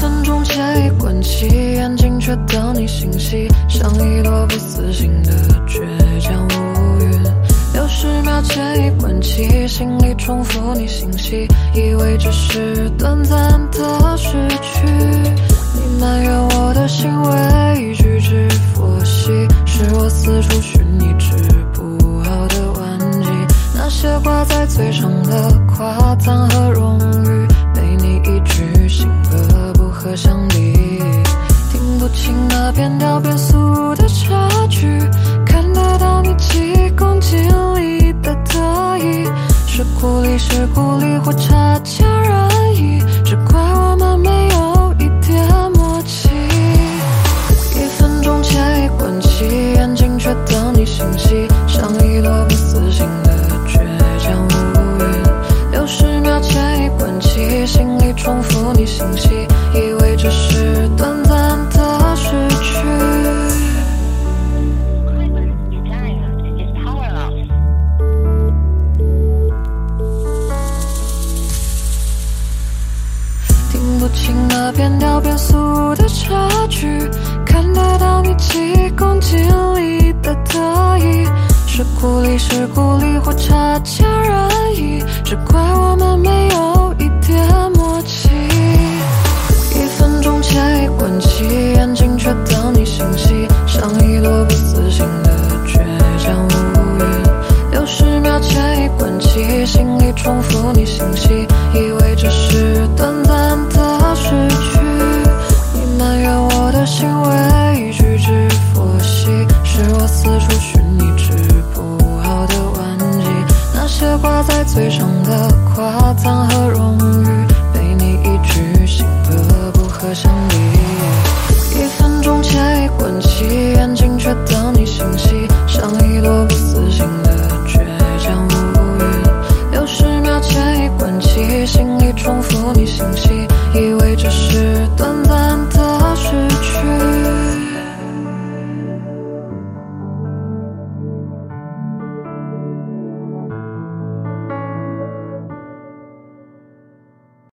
分钟惬意关起眼睛，却到你信息，像一朵不死心的倔强乌云。60秒惬意关起，心里重复你信息，以为只是短暂的失去。你埋怨我的行为举止佛系，是我四处寻你治不好的顽疾。那些挂在嘴上的夸赞和荣誉，被你一句性格不合相抵。听不清那变调变速的差距，看得到你7公斤里的得意。是鼓励或差强人意，只怪我们没有一点默契。1分钟惬意关起眼睛，却到你信息，像一朵不死心的倔强乌云。60秒惬意关起，心里重复你信息，以为只是短暂的失去。听那变调变速的差距，看得到你7公斤里的得意。是鼓励或差强人意，只怪我们没有一点默契。1分钟惬意关起眼睛，却到你信息，像一朵不死心的倔强乌云。60秒惬意关起，心里重复你信息，以为只是短暂的失去。你埋怨我的行为举止佛系，是我四处寻你治不好的顽疾。那些挂在嘴上的夸赞和荣誉，被你一句性格不合相抵。1分钟惬意关起眼睛，却到你信息，像一朵不死心的倔强乌云。60秒惬意关起，心里重复你信息。